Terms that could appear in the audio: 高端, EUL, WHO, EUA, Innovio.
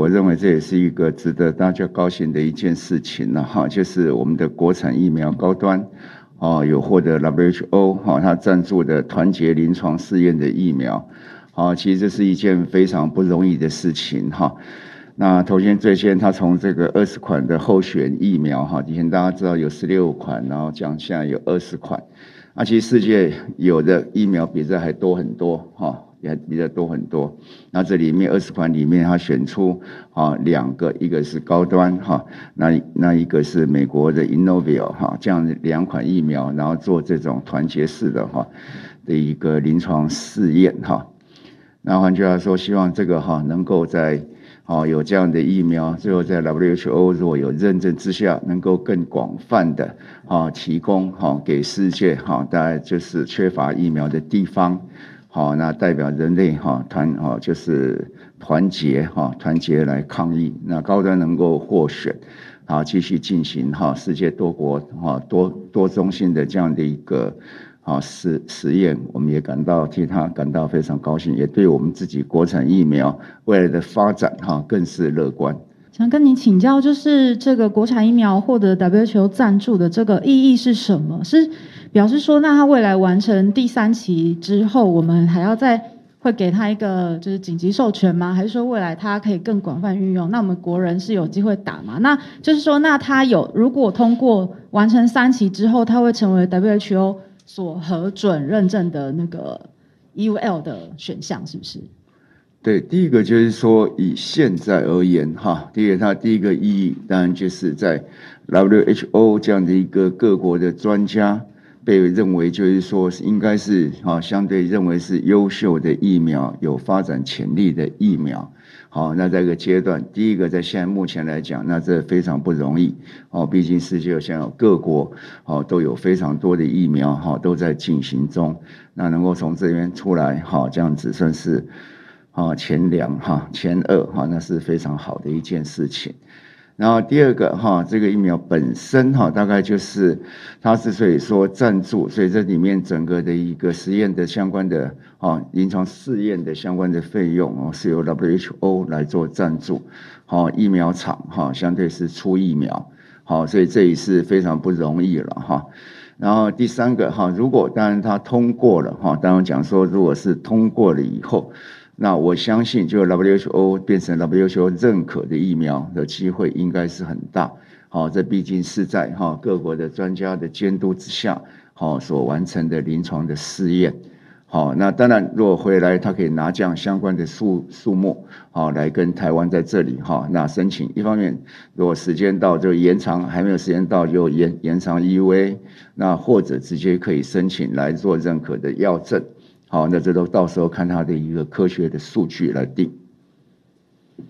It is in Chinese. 我认为这也是一个值得大家高兴的一件事情了哈，就是我们的国产疫苗高端。 哦，有获得 WHO 哈、哦，他赞助的团结临床试验的疫苗，哦，其实这是一件非常不容易的事情哈、哦。那头先最先他从这个20款的候选疫苗哈、哦，以前大家知道有16款，然后讲现在有20款，啊，其实世界有的疫苗比这还多很多哈、哦，也比这多很多。那这里面20款里面，他选出啊2个，一个是高端哈、哦，那一个是美国的 Innovio 哈、哦，这样2款疫苗，然后做这种团结式的哈、哦、的一个临床试验哈、哦。那换句话说，希望这个哈、哦、能够在哦有这样的疫苗，最后在 WHO 如果有认证之下，能够更广泛的哦提供哈、哦、给世界哈、哦，大概就是缺乏疫苗的地方。 好，那代表人类哈团结哈团结来抗疫。那高端能够获选，好继续进行哈世界多国哈多中心的这样的一个啊实验，我们也替他感到非常高兴，也对我们自己国产疫苗未来的发展哈更是乐观。 想跟您请教，就是这个国产疫苗获得 WHO 赞助的这个意义是什么？是表示说，那它未来完成第3期之后，我们还要会给它一个就是紧急授权吗？还是说未来它可以更广泛运用？那我们国人是有机会打吗？那就是说，那它如果通过完成3期之后，它会成为 WHO 所核准认证的那个 EUL 的选项，是不是？ 对，第一个就是说，以现在而言，哈，它第一个意义当然就是在 WHO 这样的一个各国的专家被认为，就是说应该是哈相对认为是优秀的疫苗，有发展潜力的疫苗。好，那这个阶段，第一个在现在目前来讲，那这非常不容易哦，毕竟世界现在有各国哦都有非常多的疫苗哈都在进行中，那能够从这边出来，好这样子算是。 啊，前2哈，前2哈，那是非常好的一件事情。然后第二个哈，这个疫苗本身哈，大概就是它之所以说赞助，所以这里面整个的一个实验的相关的啊，临床试验的相关的费用哦，是由 WHO 来做赞助。好，疫苗厂哈，相对是出疫苗，好，所以这也是非常不容易了哈。 然后第三个哈，如果当然它通过了哈，当然讲说如果是通过了以后，那我相信就 WHO 变成 WHO 认可的疫苗的机会应该是很大。好，这毕竟是在哈各国的专家的监督之下，好所完成的临床的试验。好，那当然如果回来他可以拿这样相关的数目好来跟台湾在这里哈那申请。一方面如果时间到就延长，还没有时间到就延长 EUA。 那或者直接可以申请来做认可的药证，好，那这都到时候看它的一个科学的数据来定。